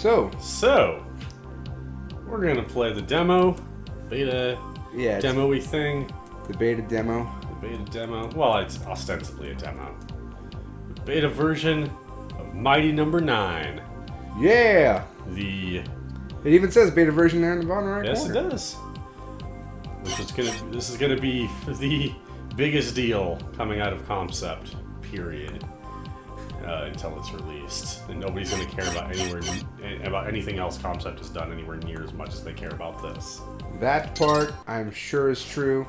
So we're gonna play the demo, beta-y thing. The beta demo. The beta demo. Well, it's ostensibly a demo. The beta version of Mighty Number Nine. Yeah. It even says beta version there in the bottom right corner. Yes, it does. This is gonna be the biggest deal coming out of Comcept. Period. Until it's released, and nobody's going to care about anything else Comcept has done anywhere near as much as they care about this. That part, I'm sure, is true.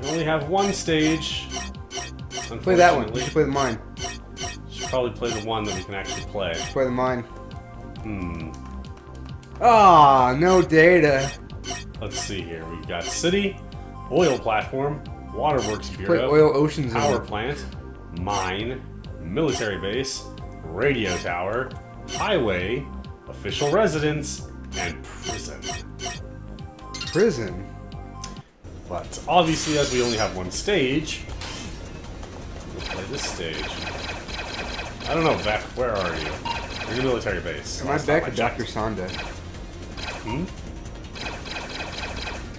We only have one stage. Play that one. You should play the mine. Should probably play the one that we can actually play. Play the mine. Hmm. Ah, no data. Let's see here. We've got city, oil platform, waterworks bureau, play oil oceans, power plant, mine. Military base, radio tower, highway, official residence, and prison. Prison? But obviously, as we only have one stage, we'll play this stage. I don't know, Beck, where are you? You're in the military base. Am I Beck or Dr. Sonda? Hmm?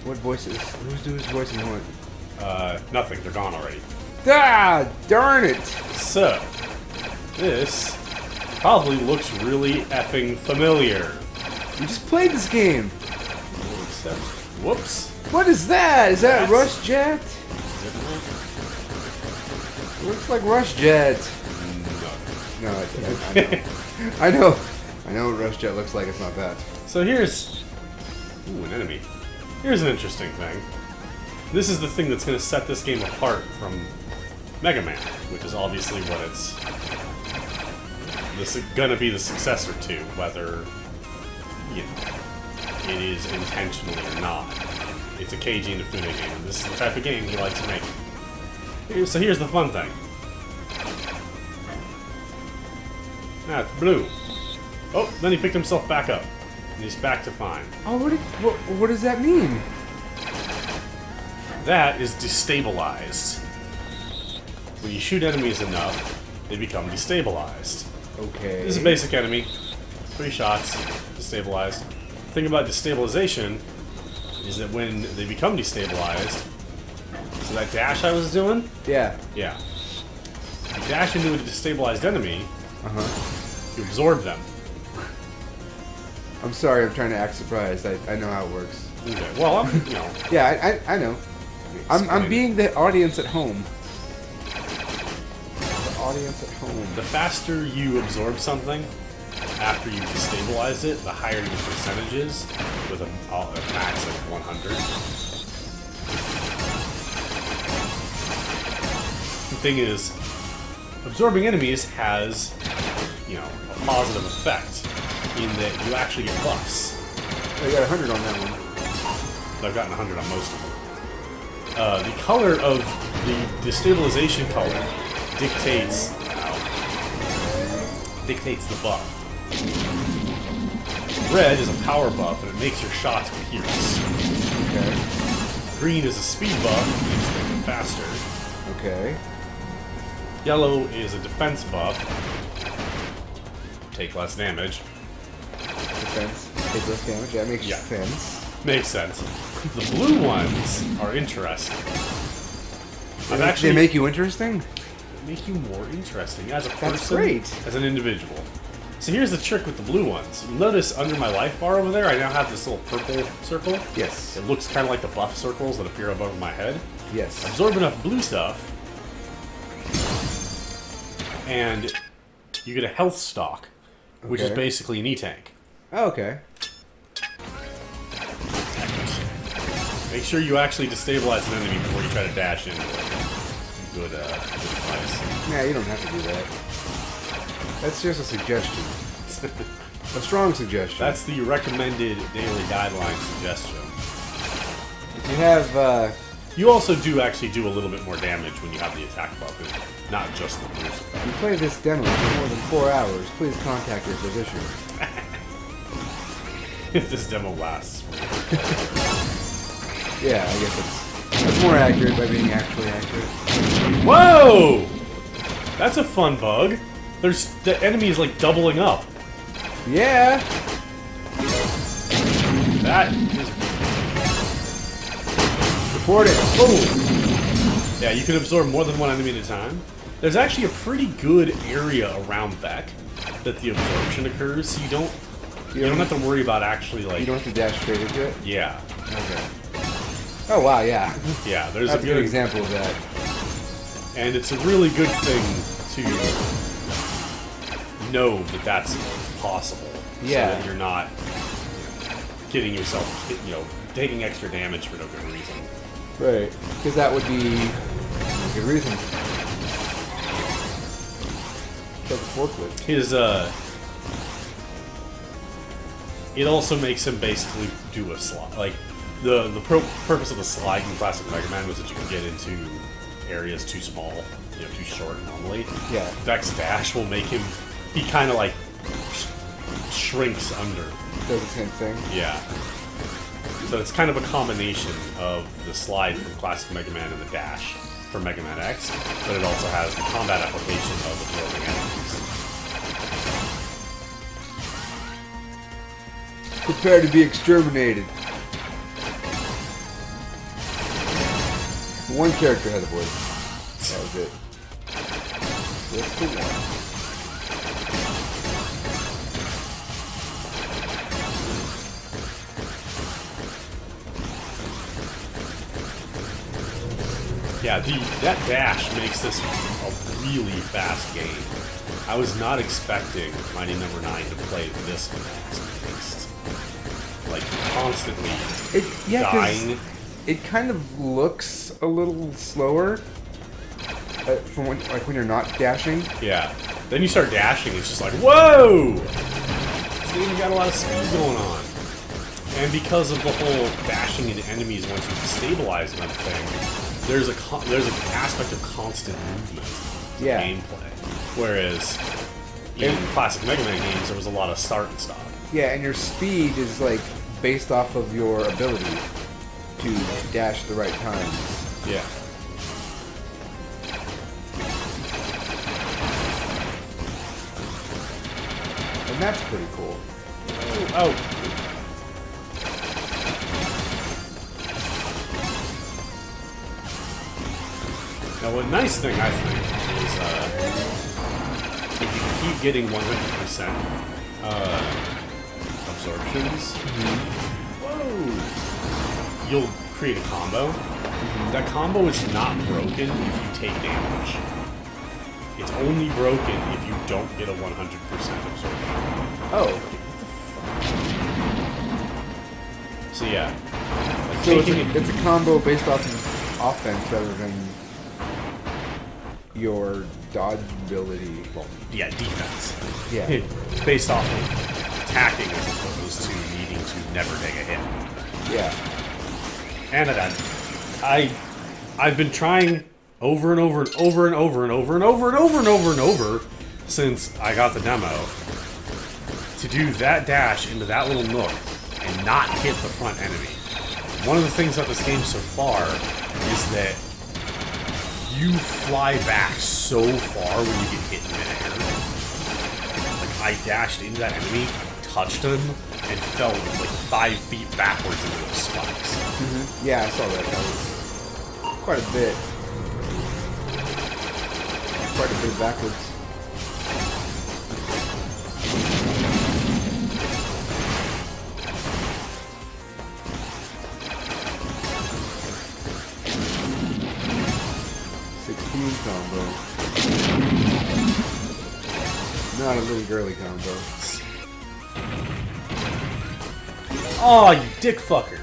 What voices? Who's doing voice and what? Nothing. They're gone already. Ah, darn it! So, this probably looks really effing familiar. You just played this game! Whoops. What is that? Is that Rushjet? It looks like Rushjet. No, I know. I know what Rushjet looks like, it's not that. So here's... Ooh, an enemy. Here's an interesting thing. This is the thing that's going to set this game apart from Mega Man, which is obviously what it's... This is gonna be the successor to, whether, you know, it is intentionally or not. It's a Keiji Inafune game, and this is the type of game he likes to make. So here's the fun thing. Ah, it's blue. Oh, then he picked himself back up, and he's back to fine. Oh, what does that mean? That is destabilized. When you shoot enemies enough, they become destabilized. Okay. This is a basic enemy. 3 shots, destabilized. The thing about destabilization is that when they become destabilized, so that dash I was doing? Yeah. Yeah. You dash into a destabilized enemy, you absorb them. I'm sorry, I'm trying to act surprised. I know how it works. Okay. Well, I'm, you know. Yeah, I know. I'm being the audience at home. Audience at home. The faster you absorb something after you destabilize it, the higher your percentage is, with a max of 100. The thing is, absorbing enemies has, you know, a positive effect in that you actually get buffs. I got 100 on that one. I've gotten 100 on most of them. The color of the destabilization color dictates the buff. Red is a power buff, and it makes your shots pierce. Okay. Green is a speed buff, it makes them faster. Okay. Yellow is a defense buff. Take less damage. Defense. Take less damage. That makes sense. Makes sense. The blue ones are interesting. They make you interesting? Make you more interesting as a person, as an individual. So here's the trick with the blue ones. You'll notice under my life bar over there, I now have this little purple circle. Yes. It looks kind of like the buff circles that appear above my head. Yes. Absorb enough blue stuff, and you get a health stock, which is basically an E-tank. Oh, okay. Make sure you actually destabilize an enemy before you try to dash into it. Good advice. Yeah, you don't have to do that. That's just a suggestion. A strong suggestion. That's the recommended daily guideline suggestion. If you have, you also do actually do a little bit more damage when you have the attack buff, not just the boost. If you play this demo for more than 4 hours, please contact your physician. If this demo lasts. Yeah, I guess it's more accurate by being actually accurate. Whoa! That's a fun bug. The enemy is like doubling up. Yeah! That is... Report it! Oh! Yeah, you can absorb more than one enemy at a time. There's actually a pretty good area around back that the absorption occurs, so you don't have to worry about actually, like... You don't have to dash straight into it? Yeah. Okay. Oh, wow, yeah. Yeah, there's a good example of that. And it's a really good thing to know that that's possible. Yeah. So that you're not getting yourself, taking extra damage for no good reason. Right. Because that would be a good reason. The forklift. His, it also makes him basically do a slot. Like, the purpose of the slide in Classic Mega Man was that you could get into areas too small, too short normally. Yeah. Vex Dash will make him... He kind of, like, shrinks under. Does the same thing? Yeah. So it's kind of a combination of the slide from Classic Mega Man and the dash from Mega Man X, but it also has the combat application of the floating enemies. Prepare to be exterminated. One character had a voice. That was it. Just the one. Yeah, that dash makes this a really fast game. I was not expecting Mighty Number 9 to play this fast. Like, constantly dying. It kind of looks a little slower from when you're not dashing. Yeah. Then you start dashing, it's just like, whoa! This game got a lot of speed going on. And because of the whole bashing into enemies once you stabilize them thing, there's an aspect of constant movement to gameplay. Whereas in classic Mega Man games, there was a lot of start and stop. Yeah, and your speed is like based off of your ability to dash the right time. Yeah. And that's pretty cool. Now, a nice thing, I think, is if you keep getting 100% absorptions... Whoa! You'll create a combo. That combo is not broken if you take damage. It's only broken if you don't get a 100% absorption. Oh. So yeah. Like so it's a combo based off of offense rather than your dodge ability. Well, yeah, defense. Yeah. Based off of attacking as opposed to needing to never take a hit. Yeah. Anodine. I've been trying over and over and over and over and over and over and over and over and over since I got the demo to do that dash into that little nook and not hit the front enemy. One of the things about this game so far is that you fly back so far when you get hit in the air. Like I dashed into that enemy, touched him, and fell like 5 feet backwards into those spikes. Mm-hmm. Yeah, I saw that. That was quite a bit. Quite a bit backwards. Combo. Not a little girly combo. Oh, you dick fucker.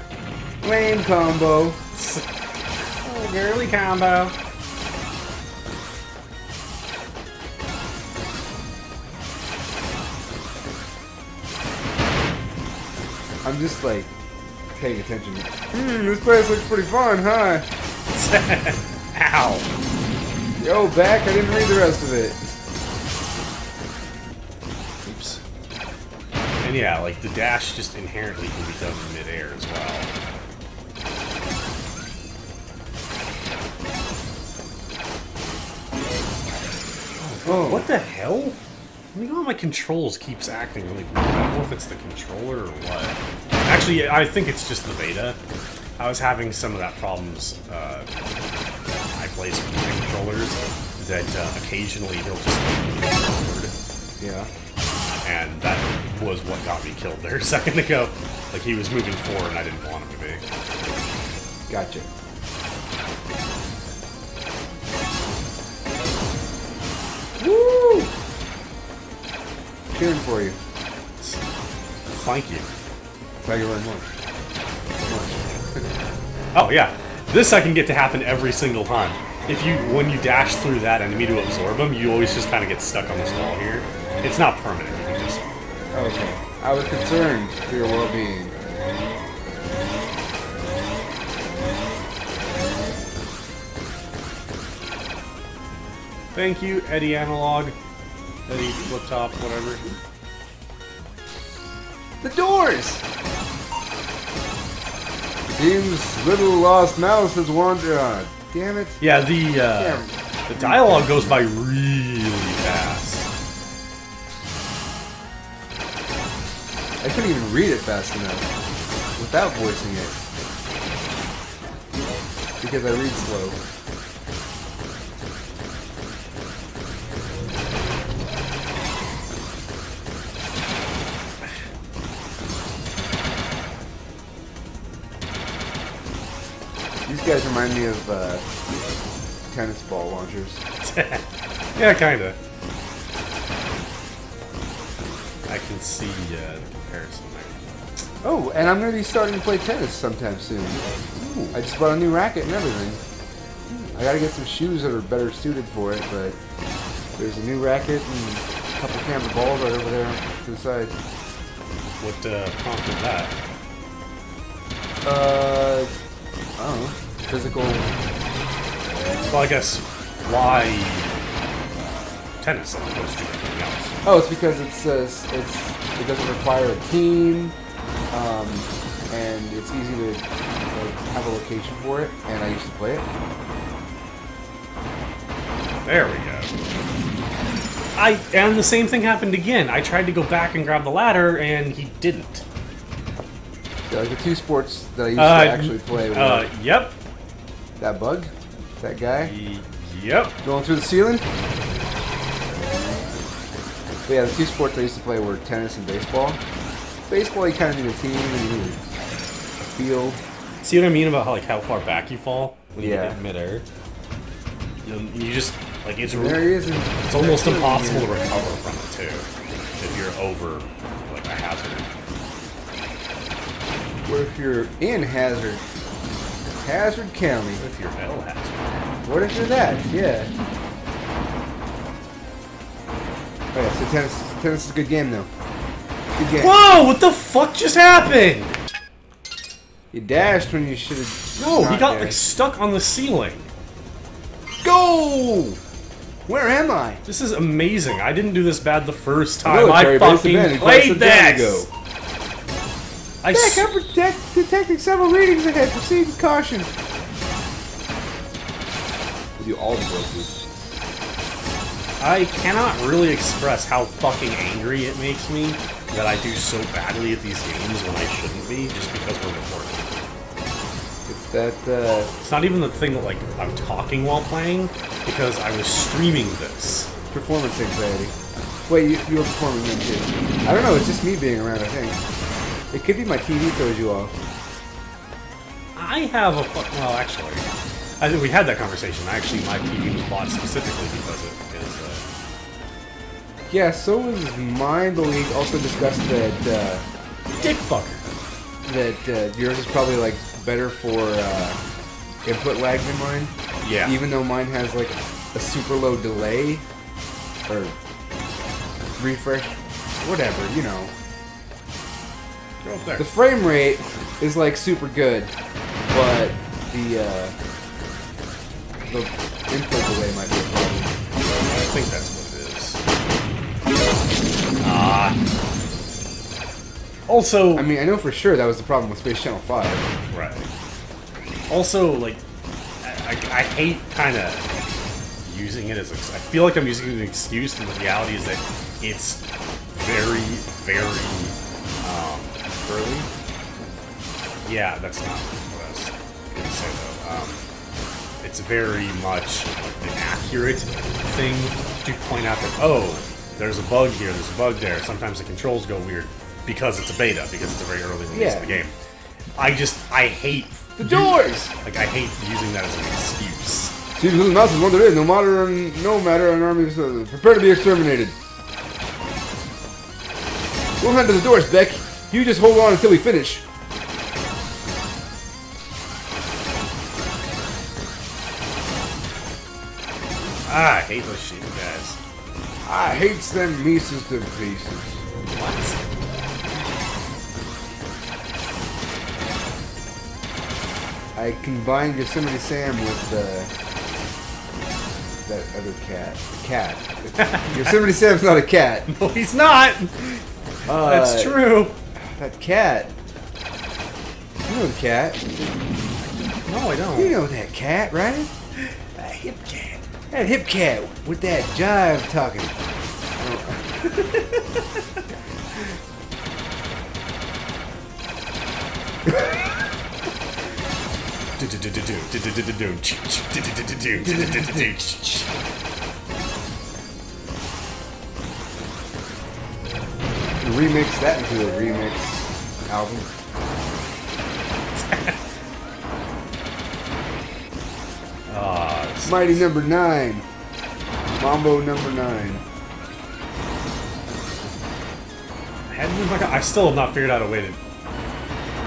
Lame combo. Oh, girly combo. I'm just like paying attention. This place looks pretty fun, huh? Ow. Yo, back. I didn't read the rest of it. And yeah, like, the dash just inherently can be done in mid-air as well. Oh, what the hell? I mean, all my controls keeps acting really weird. I don't know if it's the controller or what. Actually, I think it's just the beta. I was having some of that problems. I play some controllers that occasionally they'll just forward. Yeah. And that was what got me killed there a second ago. Like, he was moving forward and I didn't want him to be. Gotcha. Woo! Cheering for you. Thank you. Thank you very much. Oh yeah, this I can get to happen every single time. If you, when you dash through that enemy to absorb them, you always just kind of get stuck on this wall here. It's not permanent. You can just. Okay. I was concerned for your well-being. Thank you, Eddie Analog. Eddie Flip Top, whatever. The doors! Seems little lost mouse has wandered on. Damn it. Yeah, the dialogue goes by really fast. I couldn't even read it fast enough without voicing it. Because I read slow. You guys remind me of tennis ball launchers. Yeah, kinda. I can see the comparison there. Oh, and I'm gonna be starting to play tennis sometime soon. Ooh. I just bought a new racket and everything. I gotta get some shoes that are better suited for it, but there's a new racket and a couple camera balls right over there to the side. What prompted that? I don't know. Physical. Well, I guess why tennis as opposed to anything else? Oh, it's because it doesn't require a team, and it's easy to have a location for it. And I used to play it. There we go. And the same thing happened again. I tried to go back and grab the ladder, and he didn't. Yeah, like the two sports that I used to actually play. With. Yep. That bug? That guy? Yep. Going through the ceiling? But yeah, the two sports I used to play were tennis and baseball. Baseball, you kind of need a team and you need a field. See what I mean about how far back you fall when you get midair? You just, like, it's almost impossible to recover from it, too, if you're over, like, a hazard. What if you're in Hazard? Hazard County. What if you're El Hazard? What if you're that? Yeah. Oh yeah, so tennis is a good game though. Good game. Whoa! What the fuck just happened? You dashed when you should have. No, he got like stuck on the ceiling. Go! Where am I? This is amazing. I didn't do this bad the first time. No, I fucking played this. I'm detecting several readings ahead. Proceed with caution. You all broke this. I cannot really express how fucking angry it makes me that I do so badly at these games when I shouldn't be, just because we're recording. It's that. It's not even the thing that like I'm talking while playing, because I was streaming this. Performance anxiety. Wait, you were performing them too. I don't know. It's just me being around. I think. It could be my TV throws you off. I have a well, actually, I think we had that conversation. Actually, my TV was bought specifically because it is. Yeah, so was mine. But we also discussed that dick fucker. That yours is probably like better for input lag than mine. Yeah. Even though mine has like a super low delay or refresh, whatever, you know. The frame rate is like super good, but the input delay might be a problem. I think that's what it is. Also, I mean, I know for sure that was the problem with Space Channel 5. Right. Also, like, I hate kind of using it as... I feel like I'm using it as an excuse, but the reality is that it's very, very early. Yeah, that's not what I was going to say, though. It's very much an accurate thing to point out that, oh, there's a bug here, there's a bug there. Sometimes the controls go weird because it's a beta, because it's a very early release of the game. I hate... The doors! Like, I hate using that as an excuse. She's losing mouse is what there is. No matter an army is prepare to be exterminated. We'll head to the doors, Beck. You just hold on until we finish. I hate those shit, guys. I hate them Mises to pieces. What? I combined Yosemite Sam with that other cat. The cat. Yosemite Sam's not a cat. No, he's not! That's true. That cat. You know the cat. No, I don't. You know that cat, right? That hip cat. That hip cat with that jive talking. Oh. Remix that into a remix album. Mighty Number Nine. Mambo Number Nine. I still have not figured out a way to,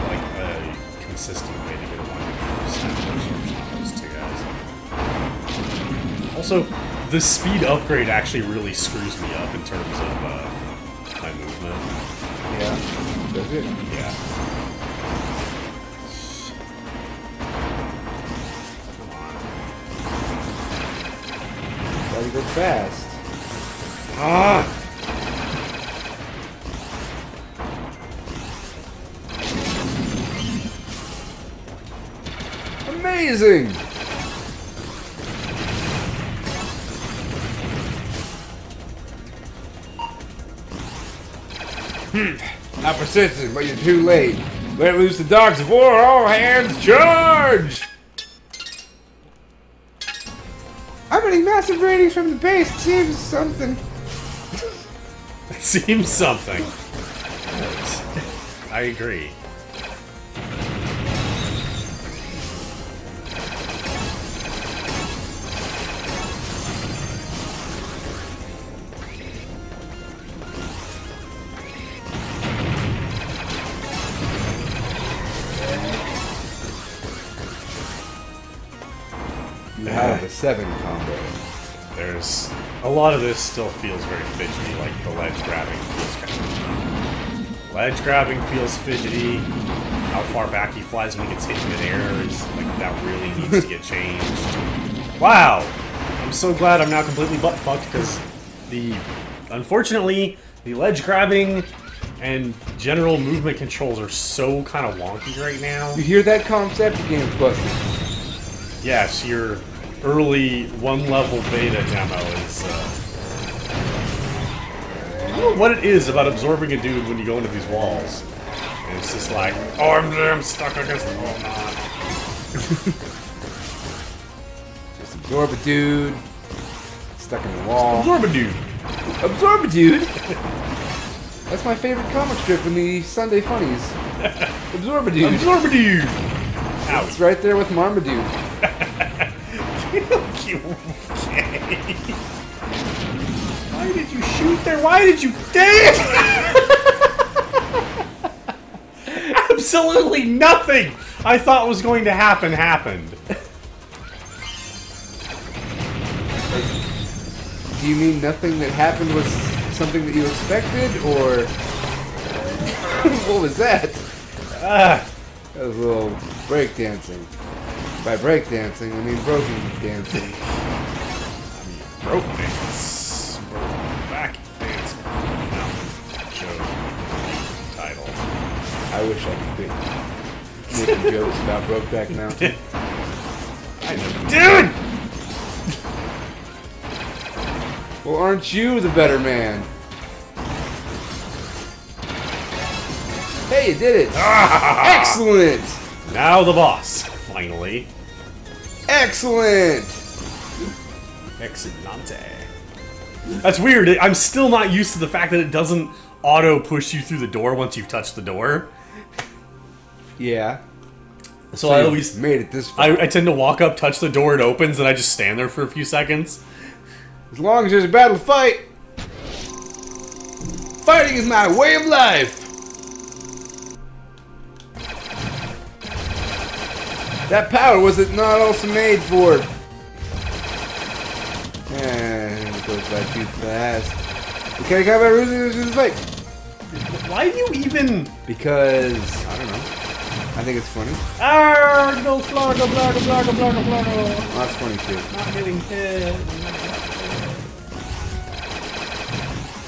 like, a consistent way to get Also, the speed upgrade actually really screws me up in terms of my movement. Yeah, does it? Yeah. Gotta go fast. Ah! Amazing! Not persistent, but you're too late. Let loose the dogs of war, all hands charge! I'm getting massive ratings from the base. It seems something. It seems something. I agree. Seven combo. There's a lot of this still feels very fidgety, like the ledge grabbing feels kind of... Ledge grabbing feels fidgety. How far back he flies when he gets hit in midair is like that really needs to get changed. Wow! I'm so glad I'm now completely butt fucked because unfortunately the ledge grabbing and general movement controls are so kind of wonky right now. You hear that Comcept again, but yes, you're. Early one-level beta demo is, I don't know what it is about absorbing a dude when you go into these walls. And it's just like, oh, I'm stuck against the wall, not. Just absorb a dude. Stuck in the wall. Absorb a dude. Absorb a dude? That's my favorite comic strip in the Sunday Funnies. Absorb a dude. Absorb a dude. Ouch. It's right there with Marmaduke. Okay. Why did you shoot there? Why did you damn? Absolutely nothing I thought was going to happen happened. Do you mean nothing that happened was something that you expected, or what was that? That was a little breakdancing. By breakdancing, I mean broken dancing. I mean broke dance. Broke back dance. Mountain joke. Title. I wish I could be making jokes about Brokeback Mountain. Dude! Well, aren't you the better man? Hey, you did it! Ah! Excellent! Now the boss, finally. Excellent! Excellente. That's weird, I'm still not used to the fact that it doesn't auto-push you through the door once you've touched the door. Yeah. So I always made it this far. I tend to walk up, touch the door, it opens, and I just stand there for a few seconds. As long as there's a battle to fight. Fighting is my way of life! That power was it not also made for? And it goes by too fast. Okay, come back, Ruzi, fight. Why do you even? Because I don't know. I think it's funny. Arr, no floor, no floor, no floor, no floor, no floor. Well, that's funny too. Not getting hit.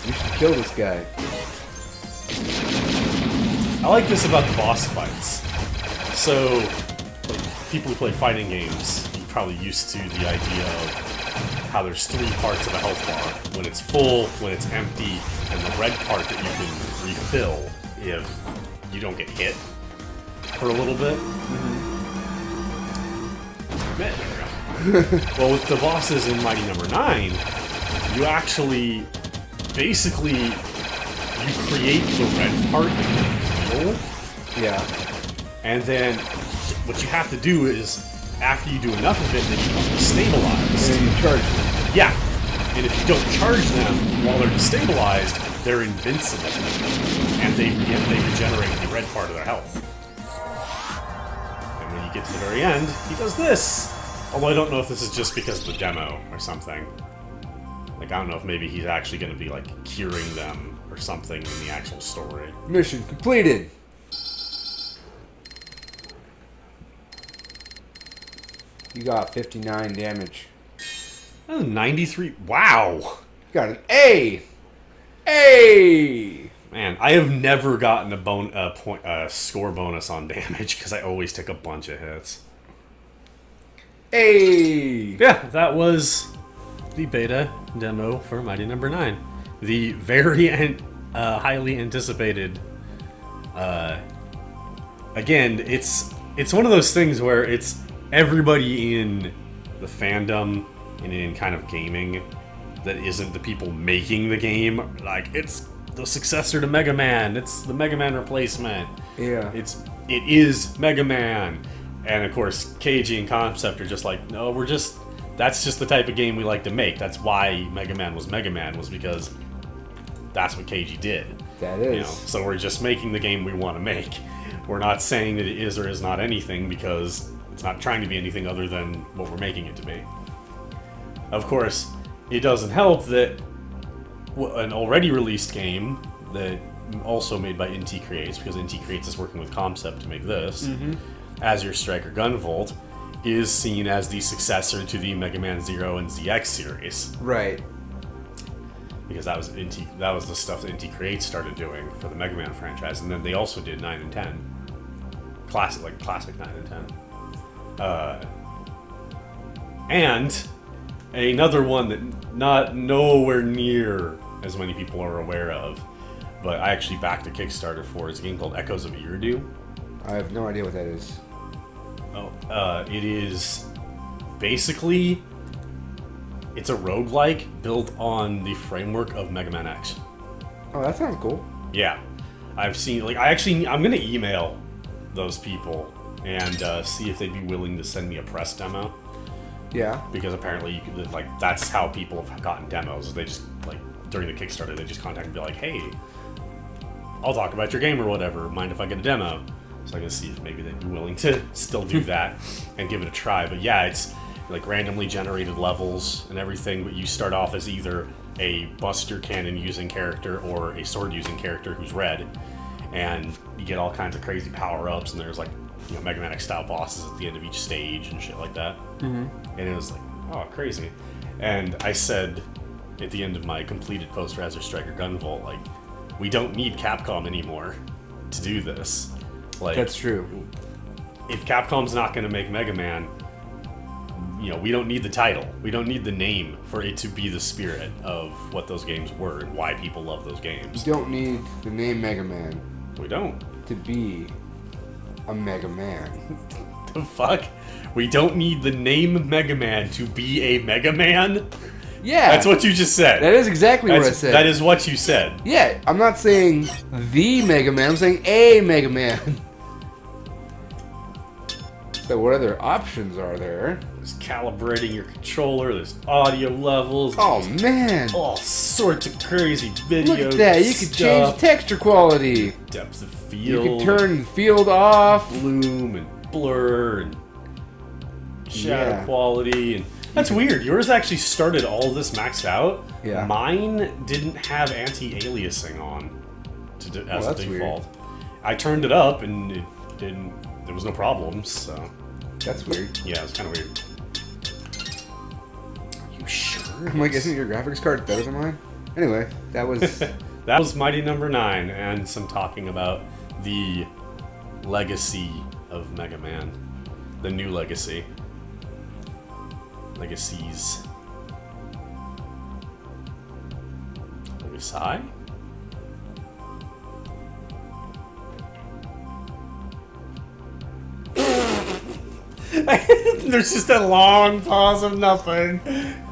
You should kill this guy. I like this about the boss fights. So. People who play fighting games are probably used to the idea of how there's three parts of a health bar. When it's full, when it's empty, and the red part that you can refill if you don't get hit for a little bit. Mm-hmm. Well, with the bosses in Mighty Number 9, you actually, basically, you create the red part that you can refill. Yeah. And then... what you have to do is, after you do enough of it, then you become stabilized. And you charge them. Yeah. And if you don't charge them while they're destabilized, they're invincible. And they regenerate the red part of their health. And when you get to the very end, he does this. Although I don't know if this is just because of the demo or something. Like, I don't know if maybe he's actually going to be, like, curing them or something in the actual story. Mission completed. You got 59 damage. Oh, 93. Wow. You got an A. A. Man, I have never gotten a score bonus on damage because I always take a bunch of hits. A. Yeah, that was the beta demo for Mighty Number 9. The very highly anticipated. Again, it's one of those things where it's. Everybody in the fandom and in kind of gaming that isn't the people making the game, like, it's the successor to Mega Man. It's the Mega Man replacement. Yeah. It is Mega Man. And of course, Keiji and Comcept are just like, no, that's just the type of game we like to make. That's why Mega Man was because that's what Keiji did. That is. You know? So we're just making the game we want to make. We're not saying that it is or is not anything because... it's not trying to be anything other than what we're making it to be. Of course, it doesn't help that an already released game that also made by Inti Creates, because Inti Creates is working with Comcept to make this, Azure Striker Gunvolt, is seen as the successor to the Mega Man Zero and ZX series. Right. Because that was the stuff that Inti Creates started doing for the Mega Man franchise, and then they also did 9 and 10. Classic 9 and 10. And another one that nowhere near as many people are aware of, but I actually backed a Kickstarter for is a game called Echoes of a Yoredu. I have no idea what that is. Oh, it is basically it's a roguelike built on the framework of Mega Man X. Oh, that sounds cool. Yeah, I've seen like I'm gonna email those people. And see if they'd be willing to send me a press demo. Yeah. Because apparently, you could, like, that's how people have gotten demos. They just, like, during the Kickstarter, they just contact and be like, hey, I'll talk about your game or whatever. Mind if I get a demo? So I can see if maybe they'd be willing to still do that and give it a try. But yeah, it's, like, randomly generated levels and everything. But you start off as either a Buster Cannon-using character or a sword-using character who's red. And you get all kinds of crazy power-ups, and there's, like, you know, Mega Man X style bosses at the end of each stage and shit like that. Mm-hmm. And it was like, oh, crazy. And I said at the end of my completed post for Azure Striker Gunvolt, like, we don't need Capcom anymore to do this. Like, that's true. If Capcom's not going to make Mega Man, you know, we don't need the title. We don't need the name for it to be the spirit of what those games were and why people love those games. You don't need the name Mega Man. We don't. To be a Mega Man. The fuck? We don't need the name Mega Man to be a Mega Man? Yeah. That's what you just said. That is exactly what I said. That is what you said. Yeah, I'm not saying the Mega Man, I'm saying a Mega Man. So what other options are there? There's calibrating your controller, there's audio levels. Oh man! All sorts of crazy video stuff. Look at that, you could change texture quality. Depth of field. You could turn field off. Bloom and blur and shadow quality. And that's weird, yours actually started all this maxed out. Yeah. Mine didn't have anti-aliasing on as a default. Weird. I turned it up and it didn't. There was no problems, so... That's weird. Yeah, it's kind of weird. Are you sure? I'm like, isn't your graphics card better than mine? Anyway, that was... that was Mighty Number Nine, and some talking about the legacy of Mega Man. The new legacy. Legacies. Legacy? There's just a long pause of nothing.